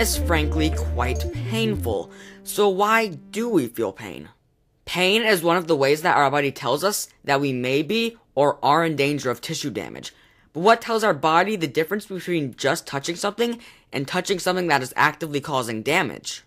is frankly quite painful. So why do we feel pain? Pain is one of the ways that our body tells us that we may be or are in danger of tissue damage. But what tells our body the difference between just touching something and touching something that is actively causing damage?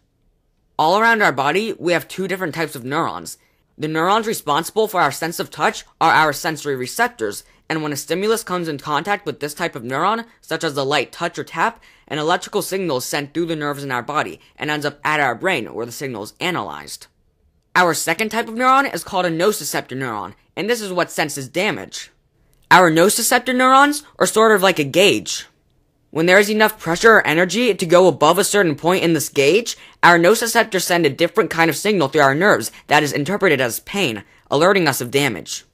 All around our body, we have two different types of neurons. The neurons responsible for our sense of touch are our sensory receptors, and when a stimulus comes in contact with this type of neuron, such as a light touch or tap, an electrical signal is sent through the nerves in our body and ends up at our brain where the signal is analyzed. Our second type of neuron is called a nociceptor neuron, and this is what senses damage. Our nociceptor neurons are sort of like a gauge. When there is enough pressure or energy to go above a certain point in this gauge, our nociceptors send a different kind of signal through our nerves that is interpreted as pain, alerting us of damage.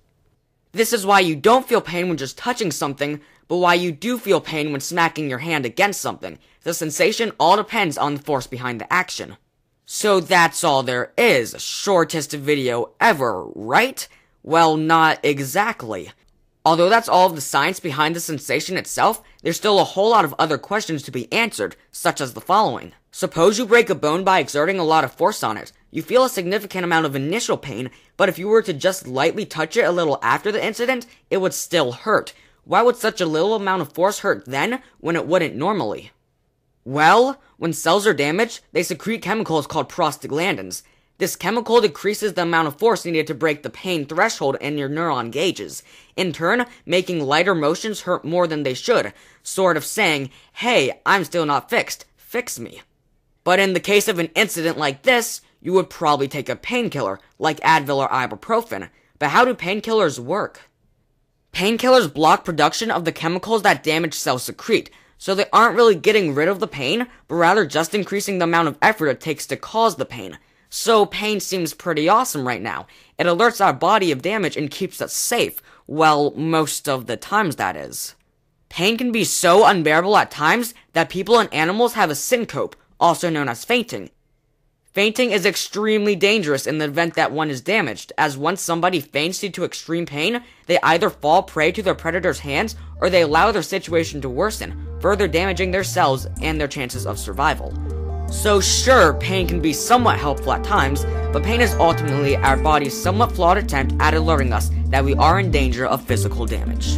This is why you don't feel pain when just touching something, but why you do feel pain when smacking your hand against something. The sensation all depends on the force behind the action. So that's all there is. Shortest video ever, right? Well, not exactly. Although that's all of the science behind the sensation itself, there's still a whole lot of other questions to be answered, such as the following. Suppose you break a bone by exerting a lot of force on it. You feel a significant amount of initial pain, but if you were to just lightly touch it a little after the incident, it would still hurt. Why would such a little amount of force hurt then, when it wouldn't normally? Well, when cells are damaged, they secrete chemicals called prostaglandins. This chemical decreases the amount of force needed to break the pain threshold in your neuron gauges, in turn, making lighter motions hurt more than they should, sort of saying, hey, I'm still not fixed, fix me. But in the case of an incident like this, you would probably take a painkiller, like Advil or ibuprofen. But how do painkillers work? Painkillers block production of the chemicals that damaged cells secrete, so they aren't really getting rid of the pain, but rather just increasing the amount of effort it takes to cause the pain. So pain seems pretty awesome right now. It alerts our body of damage and keeps us safe. Well, most of the times that is. Pain can be so unbearable at times that people and animals have a syncope, also known as fainting. Fainting is extremely dangerous in the event that one is damaged, as once somebody faints due to extreme pain, they either fall prey to their predator's hands or they allow their situation to worsen, further damaging their cells and their chances of survival. So sure, pain can be somewhat helpful at times, but pain is ultimately our body's somewhat flawed attempt at alerting us that we are in danger of physical damage.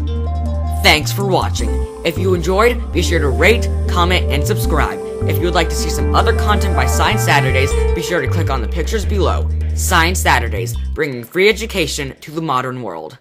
Thanks for watching. If you enjoyed, be sure to rate, comment, and subscribe. If you would like to see some other content by Science Saturdays, be sure to click on the pictures below. Science Saturdays, bringing free education to the modern world.